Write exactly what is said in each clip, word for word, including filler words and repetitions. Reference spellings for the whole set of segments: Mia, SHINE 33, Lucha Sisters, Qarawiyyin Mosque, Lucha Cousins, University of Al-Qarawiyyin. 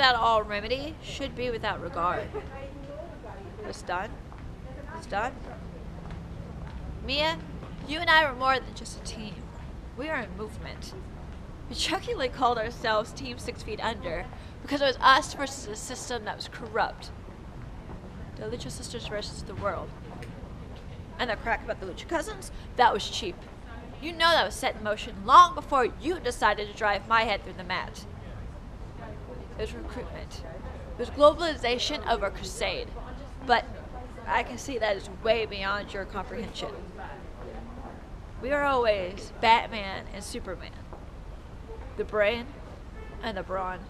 without all remedy should be without regard. It's done. It's done. Mia, you and I were more than just a team. We are in movement. We jokingly called ourselves Team Six Feet Under because it was us versus a system that was corrupt. The Lucha Sisters versus the world. And the crack about the Lucha Cousins, that was cheap. You know that was set in motion long before you decided to drive my head through the mat. It was recruitment. It was globalization over crusade. But I can see that is way beyond your comprehension. We are always Batman and Superman. The brain and the brawn.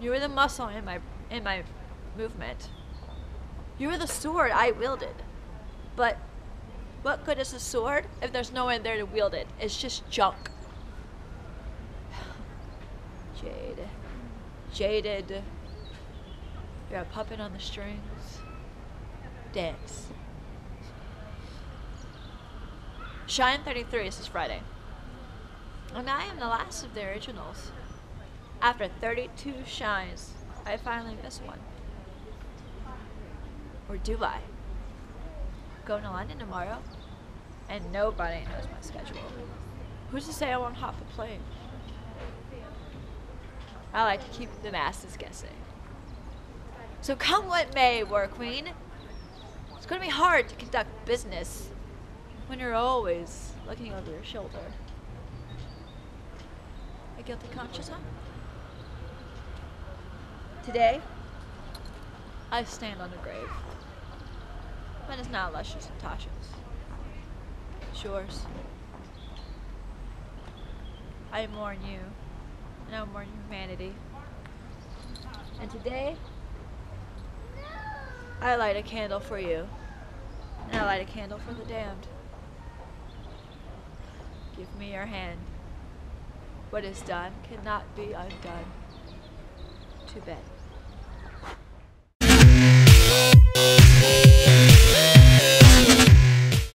You were the muscle in my, in my movement. You were the sword I wielded. But what good is a sword if there's no one there to wield it? It's just junk. Jade. Jaded. You're a puppet on the strings. Dance. Shine thirty-three is this Friday. And I am the last of the originals. After thirty-two shines, I finally miss one. Or do I? Going to London tomorrow, and nobody knows my schedule. Who's to say I won't hop a plane? I like to keep the masses guessing. So come what may, War Queen. It's going to be hard to conduct business when you're always looking over your shoulder. A guilty conscience, huh? Today, I stand on a grave. But it's not luscious and Tasha's. It's yours. I mourn you, and I mourn humanity. And today, I light a candle for you, and I light a candle for the damned. Give me your hand. What is done cannot be undone. To bed.